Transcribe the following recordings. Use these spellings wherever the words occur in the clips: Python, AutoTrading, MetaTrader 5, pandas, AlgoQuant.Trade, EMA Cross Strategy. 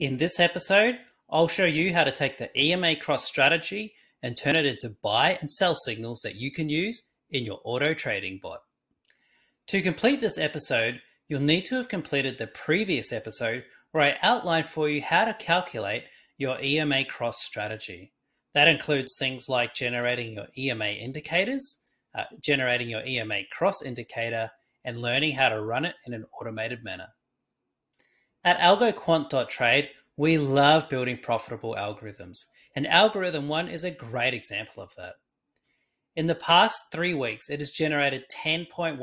In this episode, I'll show you how to take the EMA Cross Strategy and turn it into buy and sell signals that you can use in your AutoTrading Bot. To complete this episode, you'll need to have completed the previous episode where I outlined for you how to calculate your EMA Cross Strategy. That includes things like generating your EMA indicators, generating your EMA Cross indicator, and learning how to run it in an automated manner. At algoquant.trade, we love building profitable algorithms, and Algorithm 1 is a great example of that. In the past 3 weeks, it has generated 10.1%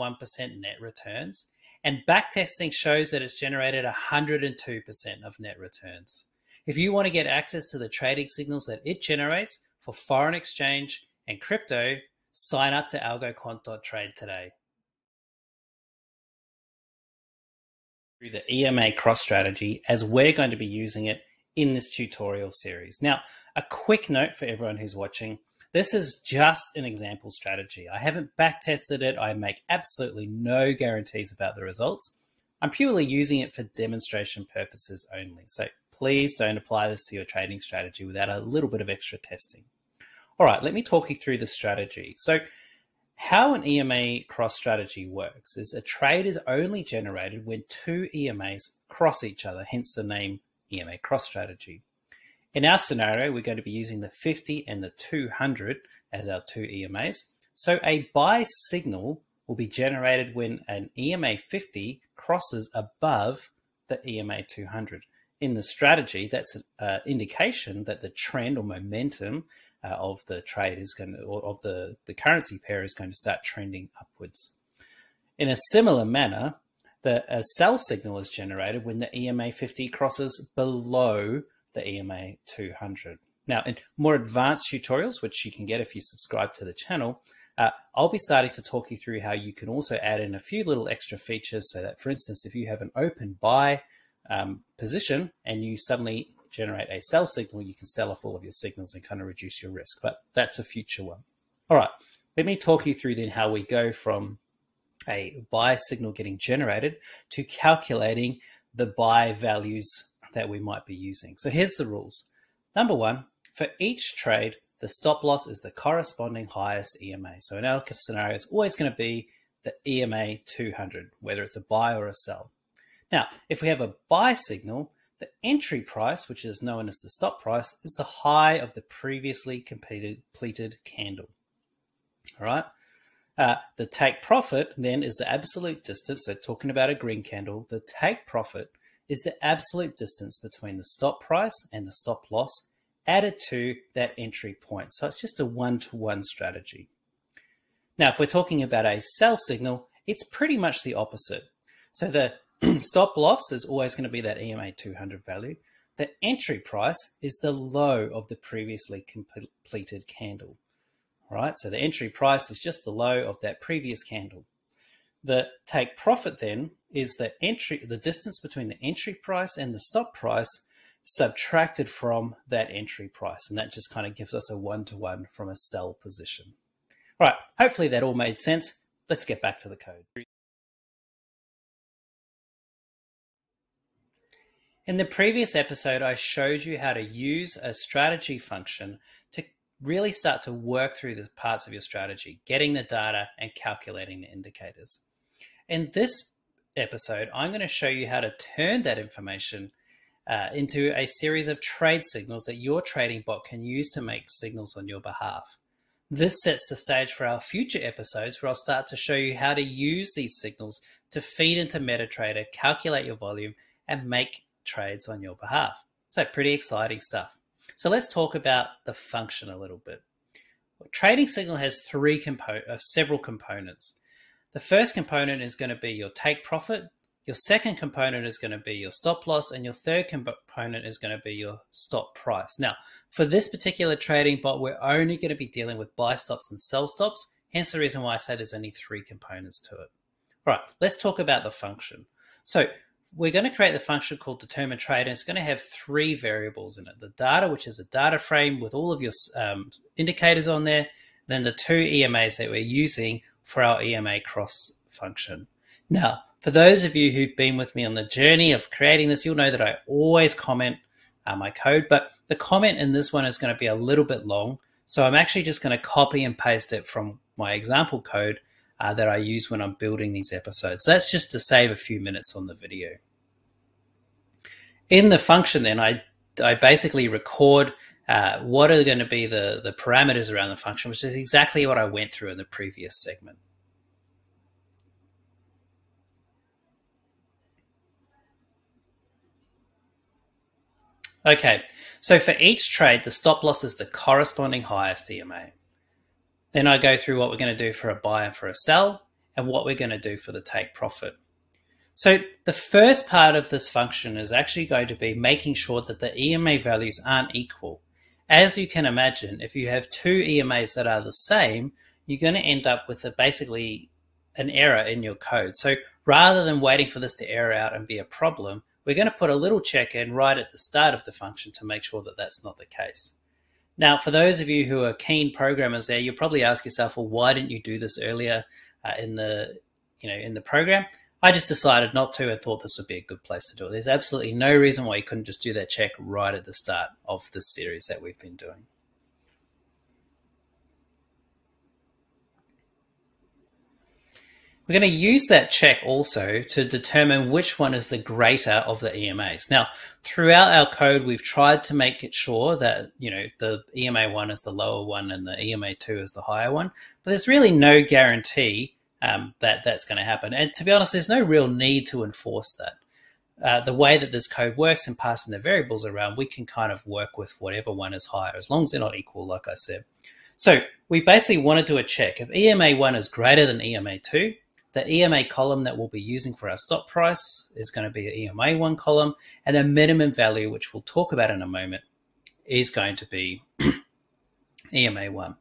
net returns, and backtesting shows that it's generated 102% of net returns. If you want to get access to the trading signals that it generates for foreign exchange and crypto, sign up to algoquant.trade today. Through the EMA Cross Strategy, as we're going to be using it in this tutorial series. Now, a quick note for everyone who's watching, this is just an example strategy. I haven't back tested it. I make absolutely no guarantees about the results. I'm purely using it for demonstration purposes only. So please don't apply this to your trading strategy without a little bit of extra testing. All right, let me talk you through the strategy. So how an EMA cross strategy works is a trade is only generated when two EMAs cross each other, hence the name EMA cross strategy. In our scenario, we're going to be using the 50 and the 200 as our two EMAs. So a buy signal will be generated when an EMA 50 crosses above the EMA 200. In the strategy, that's an indication that the trend or momentum of the trade is going to, or of the currency pair is going to start trending upwards. In a similar manner, a sell signal is generated when the EMA 50 crosses below the EMA 200. Now, in more advanced tutorials, which you can get if you subscribe to the channel, I'll be starting to talk you through how you can also add in a few little extra features so that, for instance, if you have an open buy position and you suddenly generate a sell signal, you can sell off all of your signals and kind of reduce your risk, but that's a future one. All right, let me talk you through then how we go from a buy signal getting generated to calculating the buy values that we might be using. So here's the rules. Number one, for each trade, the stop loss is the corresponding highest EMA. So in our scenario, it's always going to be the EMA 200, whether it's a buy or a sell. Now, if we have a buy signal, the entry price, which is known as the stop price, is the high of the previously completed candle. All right. The take profit then is the absolute distance. So talking about a green candle, the take profit is the absolute distance between the stop price and the stop loss added to that entry point. So it's just a one-to-one strategy. Now, if we're talking about a sell signal, it's pretty much the opposite. So the stop loss is always going to be that EMA 200 value. The entry price is the low of the previously completed candle. All right, so the entry price is just the low of that previous candle. The take profit then is the distance between the entry price and the stop price subtracted from that entry price. And that just kind of gives us a one-to-one from a sell position. All right, hopefully that all made sense. Let's get back to the code. In the previous episode, I showed you how to use a strategy function to really start to work through the parts of your strategy, getting the data and calculating the indicators. In this episode, I'm going to show you how to turn that information into a series of trade signals that your trading bot can use to make signals on your behalf. This sets the stage for our future episodes where I'll start to show you how to use these signals to feed into MetaTrader, calculate your volume, and make trades on your behalf. So pretty exciting stuff. So let's talk about the function a little bit. Well, trading signal has several components. The first component is going to be your take profit. Your second component is going to be your stop loss, and your third component is going to be your stop price. Now, for this particular trading bot, we're only going to be dealing with buy stops and sell stops. Hence the reason why I say there's only three components to it. All right, let's talk about the function. So we're going to create the function called determine trade, and it's going to have three variables in it. The data, which is a data frame with all of your indicators on there, then the two EMAs that we're using for our EMA cross function. Now, For those of you who've been with me on the journey of creating this, you'll know that I always comment my code, but the comment in this one is going to be a little bit long. So I'm actually just going to copy and paste it from my example code that I use when I'm building these episodes. So that's just to save a few minutes on the video. In the function then, I basically record what are going to be the parameters around the function, which is exactly what I went through in the previous segment. Okay, so for each trade, the stop loss is the corresponding highest EMA. Then I go through what we're going to do for a buy and for a sell and what we're going to do for the take profit. So the first part of this function is actually going to be making sure that the EMA values aren't equal. As you can imagine, if you have two EMAs that are the same, you're going to end up with basically an error in your code. So rather than waiting for this to error out and be a problem, we're going to put a little check in right at the start of the function to make sure that that's not the case. Now, for those of you who are keen programmers there, you'll probably ask yourself, well, why didn't you do this earlier in the program? I just decided not to and thought this would be a good place to do it. There's absolutely no reason why you couldn't just do that check right at the start of the series that we've been doing. We're going to use that check also to determine which one is the greater of the EMAs. Now, throughout our code, we've tried to make it sure that, you know, the EMA 1 is the lower one and the EMA 2 is the higher one, but there's really no guarantee that that's going to happen. And to be honest, there's no real need to enforce that. The way that this code works and passing the variables around, we can kind of work with whatever one is higher, as long as they're not equal, like I said. So we basically want to do a check. If EMA 1 is greater than EMA 2, the EMA column that we'll be using for our stop price is going to be the EMA 1 column, and a minimum value, which we'll talk about in a moment, is going to be EMA 1.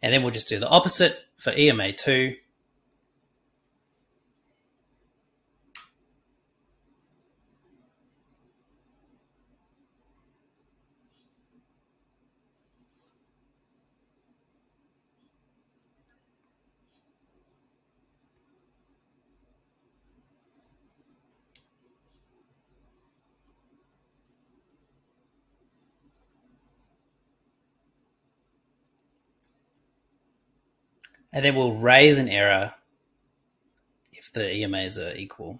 And then we'll just do the opposite for EMA 2. And then we'll raise an error if the EMAs are equal.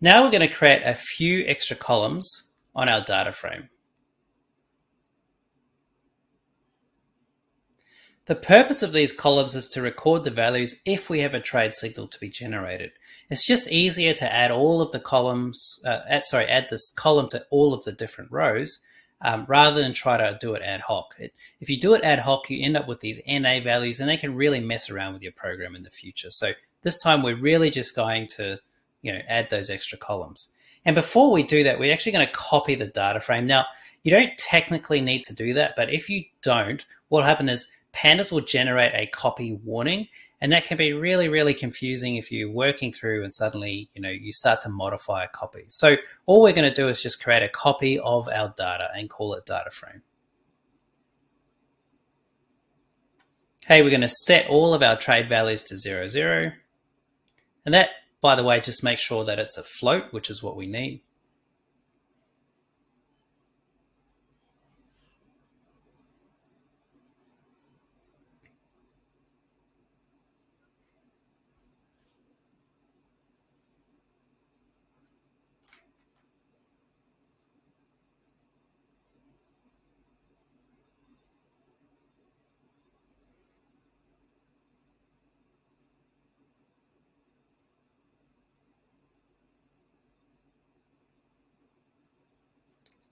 Now we're going to create a few extra columns on our data frame. The purpose of these columns is to record the values if we have a trade signal to be generated. It's just easier to add all of the columns, add this column to all of the different rows rather than try to do it ad hoc. If you do it ad hoc, you end up with these NA values and they can really mess around with your program in the future. So this time we're really just going to, you know, add those extra columns. And before we do that, we're actually going to copy the data frame. Now, you don't technically need to do that, but if you don't, what'll happen is pandas will generate a copy warning, and that can be really, really confusing if you're working through and suddenly, you know, you start to modify a copy. So all we're going to do is just create a copy of our data and call it data frame. Okay, we're going to set all of our trade values to 0, 0, and that, by the way, just make sure that it's a float, which is what we need.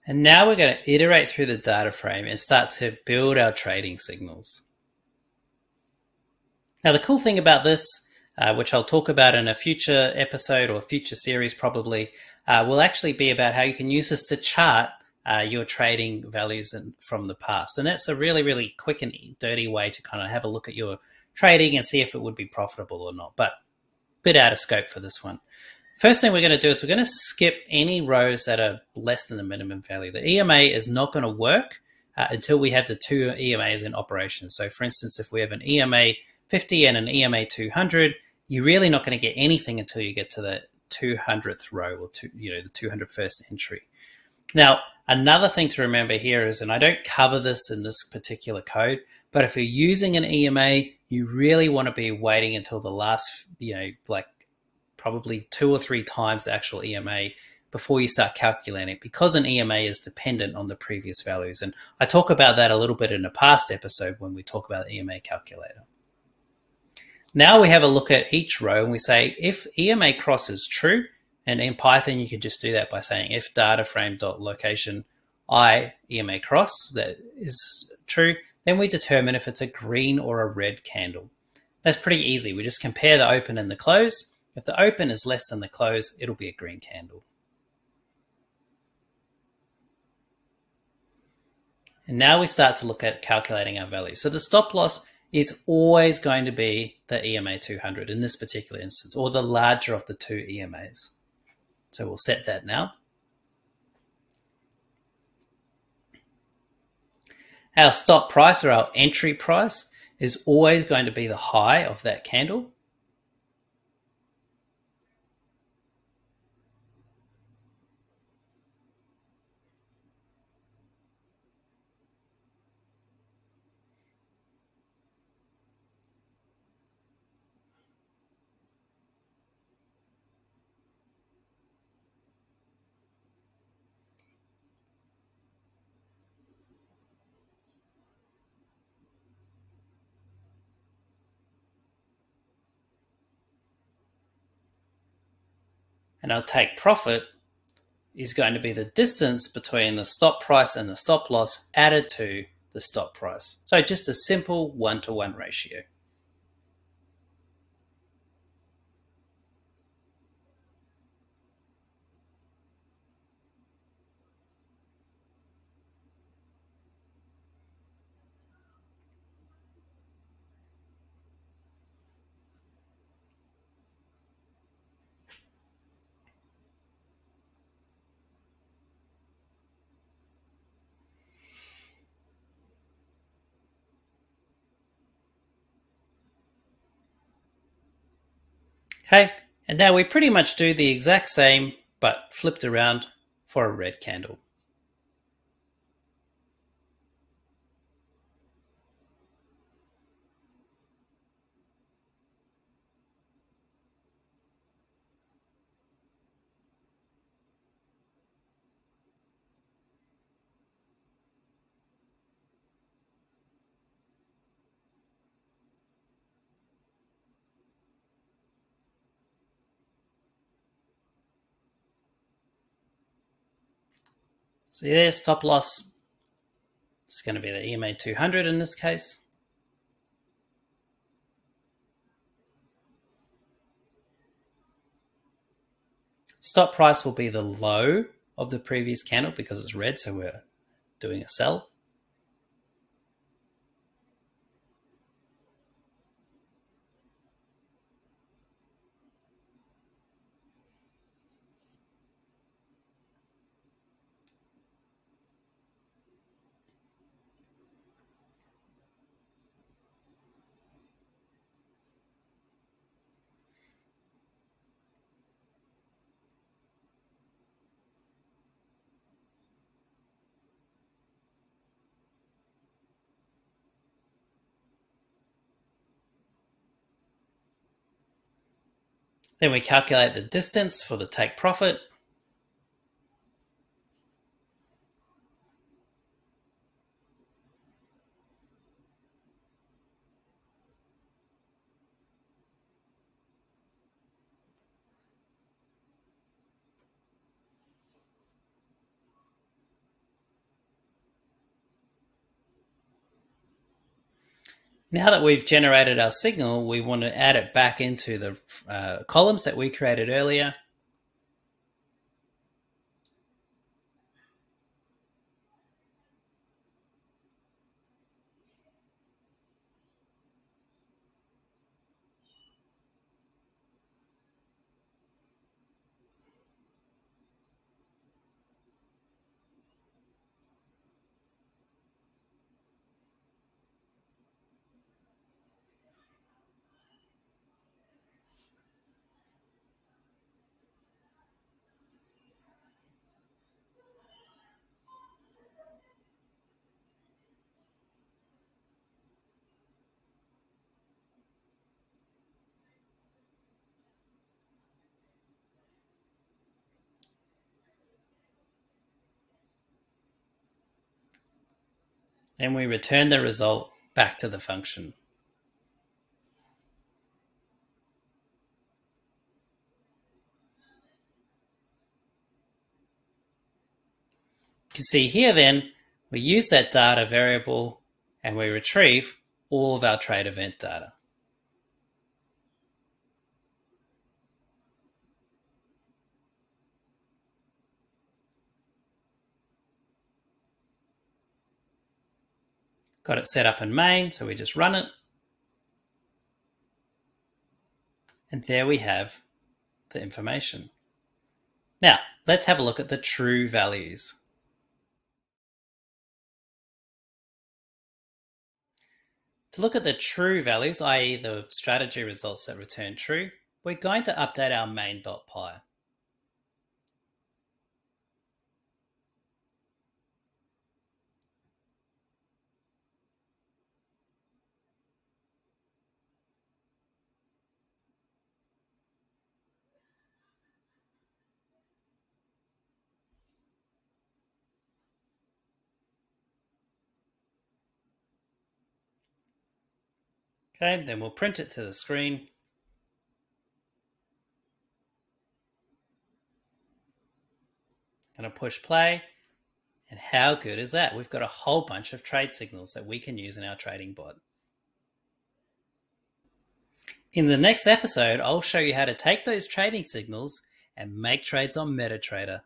And now we're going to iterate through the data frame and start to build our trading signals. Now, the cool thing about this, which I'll talk about in a future episode or future series probably, will actually be about how you can use this to chart your trading values from the past. And that's a really, really quick and dirty way to kind of have a look at your trading and see if it would be profitable or not, but a bit out of scope for this one. First thing we're going to do is we're going to skip any rows that are less than the minimum value. The EMA is not going to work until we have the two EMAs in operation. So for instance, if we have an EMA 50 and an EMA 200, you're really not going to get anything until you get to the 200th row or the 201st entry. Now, another thing to remember here is, and I don't cover this in this particular code, but if you're using an EMA, you really want to be waiting until the last, like, probably 2 or 3 times the actual EMA before you start calculating it, because an EMA is dependent on the previous values. And I talk about that a little bit in a past episode when we talk about the EMA calculator. Now we have a look at each row and we say, if EMA cross is true, and in Python, you can just do that by saying if data frame.location I EMA cross, that is true, then we determine if it's a green or a red candle. That's pretty easy. We just compare the open and the close. If the open is less than the close, it'll be a green candle. And now we start to look at calculating our value. So the stop loss is always going to be the EMA 200 in this particular instance, or the larger of the two EMAs. So we'll set that now. Our stop price, or our entry price, is always going to be the high of that candle. And I'll take profit is going to be the distance between the stop price and the stop loss added to the stop price. So just a simple one-to-one ratio. Okay, and now we pretty much do the exact same, but flipped around for a red candle. So yeah, stop loss is going to be the EMA 200 in this case. Stop price will be the low of the previous candle because it's red, so we're doing a sell. Then we calculate the distance for the take profit. Now that we've generated our signal, we want to add it back into the columns that we created earlier. Then we return the result back to the function. You can see here then, we use that data variable and we retrieve all of our trade event data. Got it set up in main, so we just run it. And there we have the information. Now, let's have a look at the true values. To look at the true values, i.e. the strategy results that return true, we're going to update our main.py. Okay, then we'll print it to the screen. Gonna push play. And how good is that? We've got a whole bunch of trade signals that we can use in our trading bot. In the next episode, I'll show you how to take those trading signals and make trades on MetaTrader.